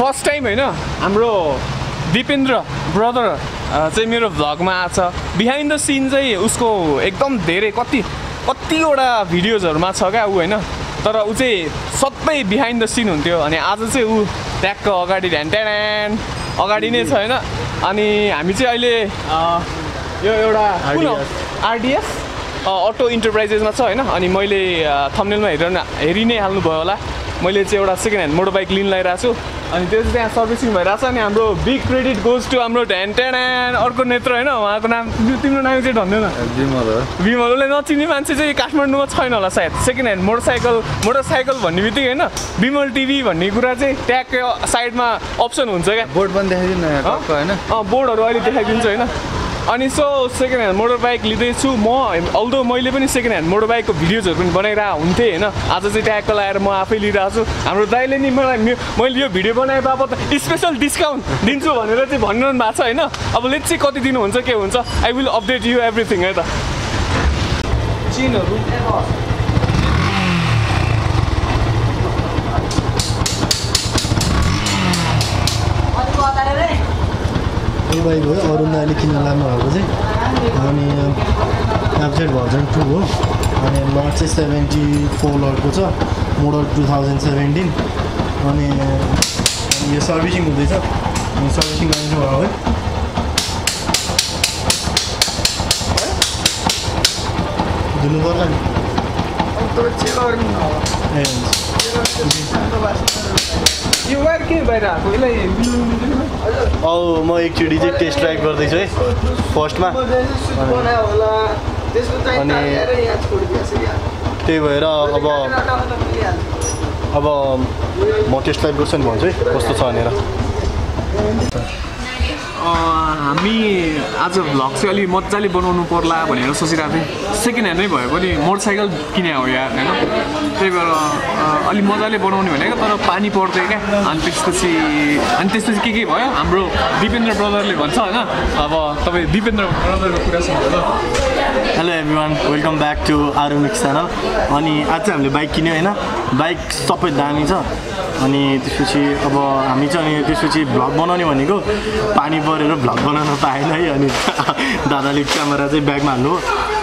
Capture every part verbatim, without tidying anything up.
First time, I know. Amro Deependra brother. Say my vlog behind the scenes. I usko ekdam dherai kati kati oda videos haruma cha ka u haina. Tara u chai sabai behind the scene hunthyo ani aaj chai u tyack agadi dantdan agadi nei cha haina. Ani hami chai aile yo euta R D S auto enterprises ma cha haina. Ani maile thumbnail ma herna heri nei halnu bhayo hola. मैले चाहिँ एउटा second hand motorbike लिन लागिरहेछु अनि त्यो चाहिँ त्यहाँ servicing भइरहेछ नि हाम्रो बिग क्रेडिट गोज टु हाम्रो ढ्यान्टेन अर्को नेत्र हैन उहाँको नाम तिम्रो नाम चाहिँ भन्दैन बिमल हो बिमलले नचिन्ने मान्छे चाहिँ काठमाडौँमा छैन होला सायद सेकेन्ड ह्यान्ड मोटरसाइकल मोटरसाइकल भन्ने बित्तिकै हैन बिमल टिभी भन्ने कुरा चाहिँ ट्याग साइडमा अप्सन हुन्छ के बोर्ड पनि देखाइदिनु हैन अ बोर्डहरु अहिले देखाइदिन्छु हैन अनि सो सेकेन्ड ह्यान्ड मोटरबाइक लिदैछु म अल्दो मैले पनि सेकेन्ड ह्यान्ड मोटरबाइकको भिडियोजहरु पनि बनाइरा हुन्थे हैन आज चाहिँ ट्याग लाएर म आफै लिइराछु हाम्रो दाइले नि मलाई मैले यो भिडियो बनाए बापत स्पेशल डिस्काउन्ट दिन्छु भनेर चाहिँ भन्नु भएको छ हैन अब लेट्स सी कति दिनु हुन्छ के हुन्छ I will update you everything है त चिनहरु भाई हो अरुण नलिकिन लामा भएको चाहिँ अनि एफजेड भर्जन टू हो अनि लन्च सेभेन्टी फोर लर्को छ मोडल टु थाउजन्ड सेभेन्टिन अनि यो सर्भिसिङ हुँदैछ अनि सर्भिसिङ गर्नु भयो है दिनु पर्ला नि तर चेक गर्नु होला ए यो वायर के बाहिर आको यसलाई मिल्नु औ म एकचोटी चाहिँ टेस्ट ट्राई गर्दै छु है फर्स्टमा अनि त्यही भएर अब अब म टेस्ट ट्राई गर्छु नि भन्छु है कस्तो छ भनेर हामी आज भ्लग चाहिँ अलि मजाले बनाउनु पर्ला भनेर सोचिरहेको थिएँ सेकेन्ड ह्यान्डै भए पनि मोटरसाइकल किने हो यार हैन त्यही भएर अलि मजाले बनाउने भनेको तर पानी पर्दै क्या अनि त्यसपछि अनि त्यसपछि के के भयो हाम्रो दीपेन्द्र ब्रदरले भन्छ हैन अब तपाईँ दीपेन्द्र ब्रदरको कुरा सुन्नु hello everyone welcome back to आरुमिक्स च्यानल अनि आज चाहिँ हामीले बाइक किन्यो हैन बाइक सबै दामी छ अनि त्यसपछि अब हामी चाहिँ अनि त्यसपछि भ्लग बनाउने भनेको पानी परेर भ्लग बनाउन पाएन है अनि दादाले क्यामेरा चाहिँ ब्यागमा हाल्नु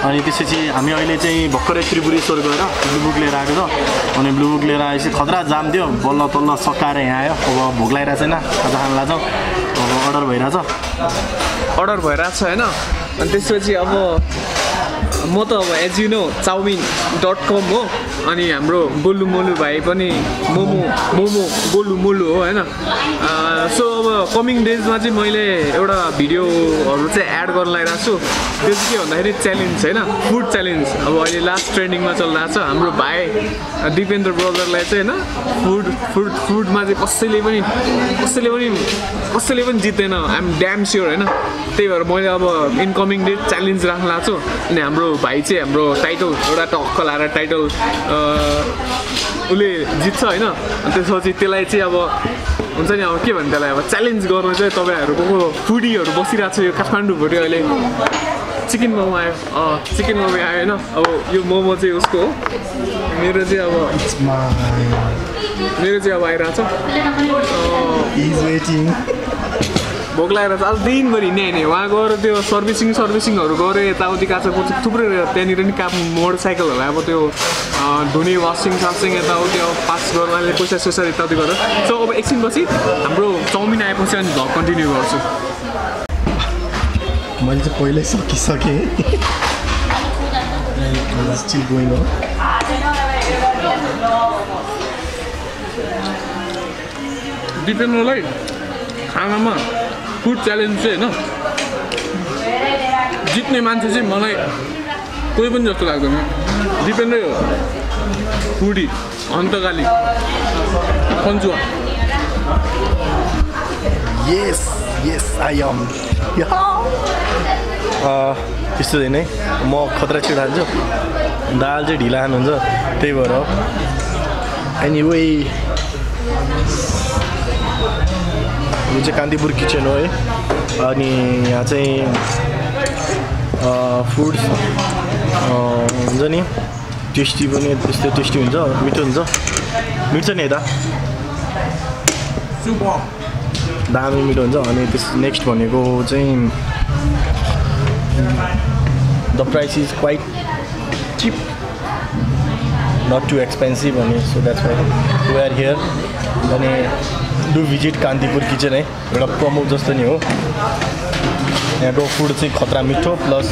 अनि त्यसपछि हामी अहिले चाहिँ भर्खरै त्रिपुरेश्वर गएर ब्लू बुक लिएर आएको छ अनि ब्लू बुक लिएर आएपछि खतरा जाम थियो बल्ल तल्ल सकाएर यहाँ आयो अब भोक लागिरहेको छैन खाजा खान लाग्छौँ अब अर्डर भइरहेछ अर्डर भइरहेछ होइन अनि त्यसपछि अब म त अब as you know chowmein dot com हो अनि हाम्रो गोलु मोलु भाइ पनि मोमो मोमो गोलु मोलु हो हैन सो अब कमिङ डेजमा चाहिँ मैले एउटा भिडियोहरु चाहिँ एड गर्न लागिरहेको छु त्यो चाहिँ के भन्दाखेरि च्यालेन्ज हैन फुड च्यालेन्ज अब अहिले लास्ट ट्रेन्डिङमा चलिरहेको छ हाम्रो भाइ दीपेन्द्र ब्रदरलाई चाहिँ हैन फुड फुड फुडमा चाहिँ कसैले पनि कसैले पनि कसैले पनि जित्दैन आइ एम ड्याम स्योर हैन त्यही भएर मैले अब इनकमिङ डेज च्यालेन्ज राख्न लाएको छु अनि हाम्रो भाइ चाहिँ हाम्रो टाइटल एउटा टक्क लाएर टाइटल उले जित्छ हैन अनि त्यसपछि त्यसलाई चाहिँ अब हुन्छ नि अब के भन्नु त्यसलाई अब च्यालेन्ज गर्न चाहिँ तपाईहरुको फुडीहरु बसिराछ यो काठमाडौँ भोटे अहिले चिकन मोमो आयो अ चिकन मोमो आयो हैन अब यो मोमो चाहिँ उसको हो मेरो चाहिँ अब मेरो चाहिँ अब आइराछ इज वेटिङ भोक लागेर आज दिनभरि नै नै वहाँ गएर त्यो सर्भिसिङ सर्भिसिङहरू गरेँ यताउति काछा कुछ थुप्रै त्यहाँनिर नि काम मोटरसाइकलहरूलाई अब त्यो धुनी वासिङ सासिङ यताउति अब पास गर्नाले पैसा सोसा यताउति गरेर सो अब एकछिनपछि हाम्रो चाउमिन आएपछि अनि भ्लग कन्टिन्यू गर्छु मैले चाहिँ पहिल्यै सकिसकेँ स्टिल गोइङ हो दिपेन्द्रलाई खानामा फुड च्यालेन्ज चाहिँ हैन जित्ने मान्छे चाहिँ मलाई कोही पनि जस्तो लाग्दैन दिपेन्द्रै हो फुडी अन्तकाली कन्जुवा यस यस आई एम त्यस्तो दिन है म खतरा छिटो हाल्छु दाल चाहिँ ढिला खानुहुन्छ त्यही भएर एनिवे यो चाहिँ कान्दिपुर किचन हो है अनि यहाँ चाहिँ फुड हुन्छ नि टेस्टी पनि त्यस्तै टेस्टी हुन्छ मिठो हुन्छ Mitsaneda. Super. Dami mito huncha ani this next bhaneko chai the price is quite cheap. Not too expensive ani, so that's why we are here. Ani do visit Kandipur Kitchen hai. Bada promo jasto ni ho. Yaako food chai khatra mitho plus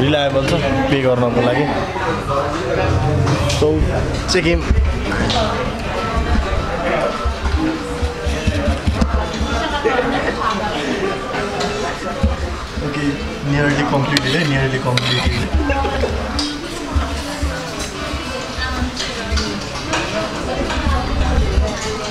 reliable cha pay garna ko lagi. So check him. Okay, nearly completed, eh? Nearly completed.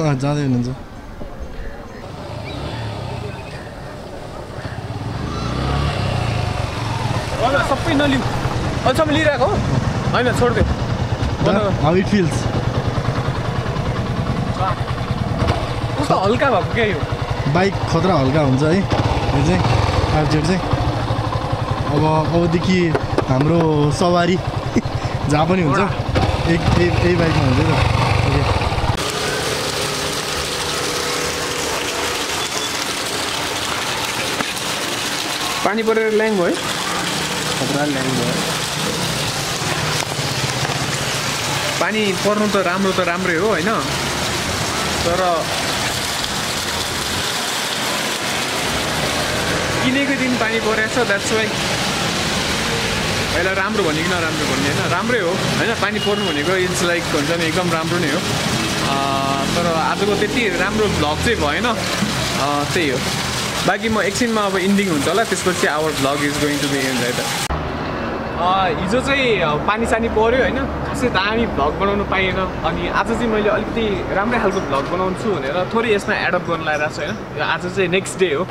वहाँ ज़्यादा नहीं जा वाला सब pay ना लियो अच्छा मिली रहा को आई ना छोड़ दे How it feels? It's so halka bhako ke yo bike khatra halka huncha hai yo chai R Z chai अब अब देखि हाम्रो सवारी जहाँ पनि हुन्छ एक यही बाइकमा हुन्छ नि पानी परेर ल्याङ भयो खतरा ल्याङ भयो पानी पर्नु त राम्रो त राम्रै हो हैन तर किनेको दिन पानी परेछ that's why पहिला राम्रो भनेको नराम्रो भन्ने हैन राम्रै हो हैन पानी पर्नु भनेको इट्स लाइक हुन्छ नि एकदम राम्रो नै हो अ तर आजको त्यति राम्रो भ्लग चाहिँ भएन अ त्यही हो बाकी म एकछिनमा अब एन्डिङ हुन्छ होला त्यसपछि our vlog is going to be end like हिजो चाहिँ पानी सानी पर्यो हैन खासै दामी भ्लग बनाउन पाएन अनि आज चाहिँ मैले अलिकति राम्रै खालको भ्लग बनाउँछु भनेर थोरै यसमा एड अप गर्न लागिरहेको छु हैन यो आज चाहिँ नेक्स्ट डे हो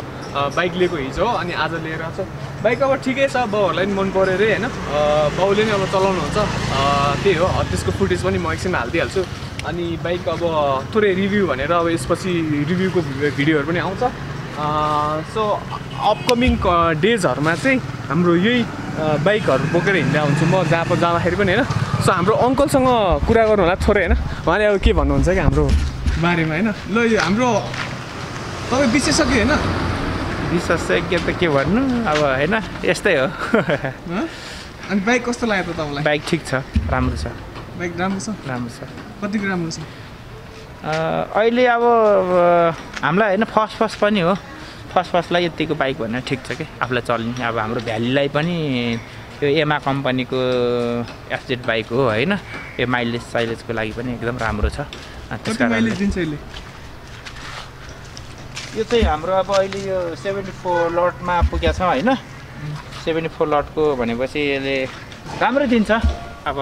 बाइक लिएको हिजो अनि आज लिएर आएको छु बाइक अब ठिकै छ बाउहरुलाई पनि मन पर्यो रे हैन बाउले नि अब चलाउनु हुन्छ त्यही हो त्यसको फुटेज पनि म एकछिनमा हाल्दिहाल्छु अनि बाइक अब थोरै रिभ्यु भनेर अब यसपछि रिभ्युको भिडियोहरु पनि आउँछ सो अपकमिङ डेजहरुमा चाहिँ हाम्रो यही बाइकहरु बोकेर हिँड्दा हुन्छु म जापो जाँदाखेरि पनि हैन सो हाम्रो अंकलसँग कुरा गर्नु होला थोरै हैन उहाँले अब के भन्नुहुन्छ के हाम्रो बारेमा हैन ल यो हाम्रो तपाई विशेषज्ञ हैन विशेषज्ञ त के भन्नु अब हैन यस्तै हो अनि बाइक कस्तो लाग्यो त तपाईलाई बाइक ठीक छ राम्रो छ बाइक राम्रो छ राम्रो छ कति राम्रो छ अहिले अब हामीलाई हैन फर्स्ट फर्स्ट पनि हो फर्स्ट फर्स्टलाई यतिको बाइक भनेर ठिक छ के आफुलाई चल्ने अब हाम्रो भ्यालीलाई पनि यो एमा कम्पनीको एफजेड बाइक हो हैन यो माइलेज साइलेजको लागि पनि एकदम राम्रो छ त्यसकारण माइलेज दिन्छ यसले यो चाहिँ हाम्रो अब अहिले यो सेभेन्टी फोर लटमा पुग्या छ हैन सेभेन्टी फोर लटको भनेपछि यसले राम्रो दिन्छ अब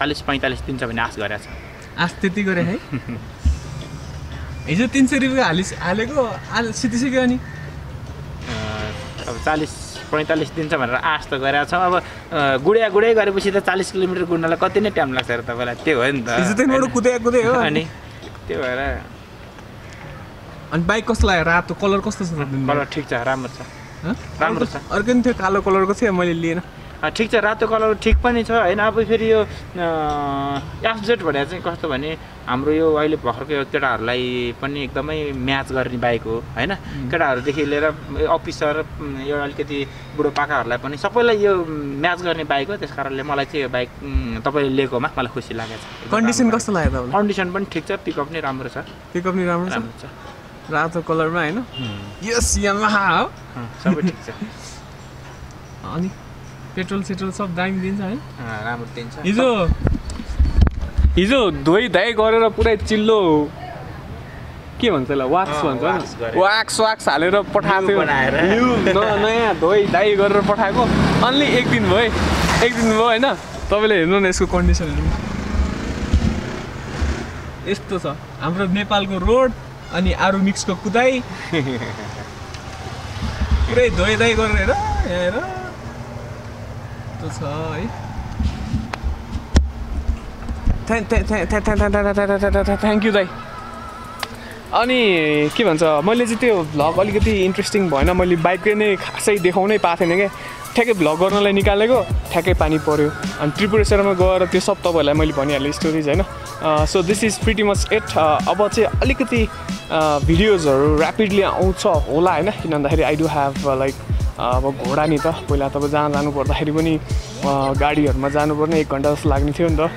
चालीस पैंतालीस दिन्छ भन्ने आश गरेछ आश त्यति गरे है हिजो तीन सौ रुपैयाँ हालिस हालेको आज सितिसक्यो अनि अब चालीस पैंतालीस दिन छ भनेर आश त गरेछ अब गुड्या गुड्या गरेपछि त चालीस किलोमिटर गुड्नलाई कति नै टाइम लाग्छ र तपाईलाई त्यो हो नि त हिजो त मोडो कुदे कुदे हो अनि त्यो भएर अनि बाइक कस्तो लाग्यो रातो कलर कस्तो छ कलर ठीक छ राम्रो छ राम्रो छ अर्को नि थियो कालो कलरको थियो मैले लिएन ठीक छ रातो कलर ठीक पनि छ हैन अब फेरि यो एफजेड भने चाहिँ कस्तो भने हाम्रो यो अहिले भर्खरको केटाहरूलाई पनि एकदमै म्याच गर्ने बाइक हो हैन केटाहरुदेखि लिएर अफिसर यो अलिकति बुढोपाकाहरुलाई पनि सबैलाई यो म्याच गर्ने बाइक हो त्यसकारणले मलाई चाहिँ यो बाइक तपाईले लिएकोमा मलाई खुसी लागेछ कन्डिसन कस्तो लाग्यो तपाईलाई कन्डिसन पनि ठीक छ पिकअप नै राम्रो छ पिकअप नै राम्रो छ रातो कलरमा हैन यस यामाहा हो सबै ठीक छ अनि पेट्रोल सेट्रोल सब दामी दिन्छ है राम्रो दिन्छ हिजो हिजो धोइ धाइ गरेर पुरै चिल्लो के भन्छ ल वाक्स भन्छ हैन वाक्स वाक्स हालेर पठाथ्यो न्यू नयाँ धोइ दाइ गरेर पठाएको ओन्ली एक दिन भयो एक दिन भयो हैन तपाईले हेर्नु न यसको कन्डिसन यस्तो छ हाम्रो नेपालको रोड अनि आरुमिक्स को कुदाई पुरै धोइ दाइ गरेर हेर त्यो छ है Thank you, thank you, Dai. Ani, what do you think? Vlog is interesting. I am going bike. I am going to bike. I am going to vlog. I am going to water. And Tripura, I am going to stop. I am going stories. So this is pretty much it. About the videos are rapidly out of online. I do have like. अब घोडा नि त पहिला तब जहाँ जानु पर्दाखेरि पनि गाडीहरुमा जानु पर्ने एक घण्टा जस्तो लाग्ने थियो नि त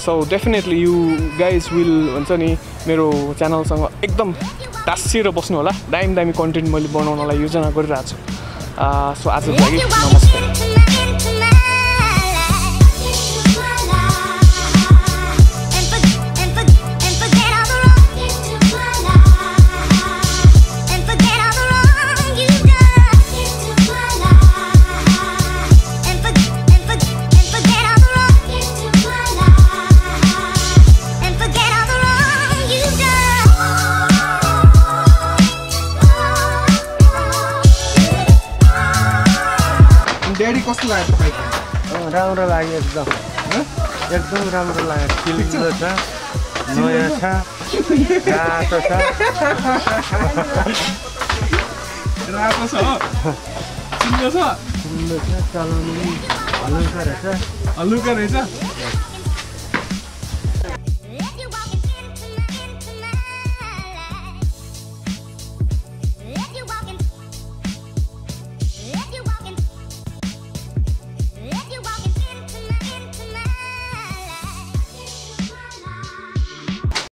so definitely you guys will हुन्छ नि मेरो च्यानल सँग एकदम टासिएर बस्नु होला दामी दामी कन्टेन्ट मैले बनाउनलाई योजना गरिरहेको छु सो आजको लागि नमस्कार कस्तो लाग्यो तपाईलाई राम्रो लाग्यो एकदम हैन एकदम राम्रो लाग्यो चिल्लो छ नयाँ छ रातो छ रातो छ चिल्लो छ चिल्लो छ चलाउनु हलुका रहेछ हलुका रहेछ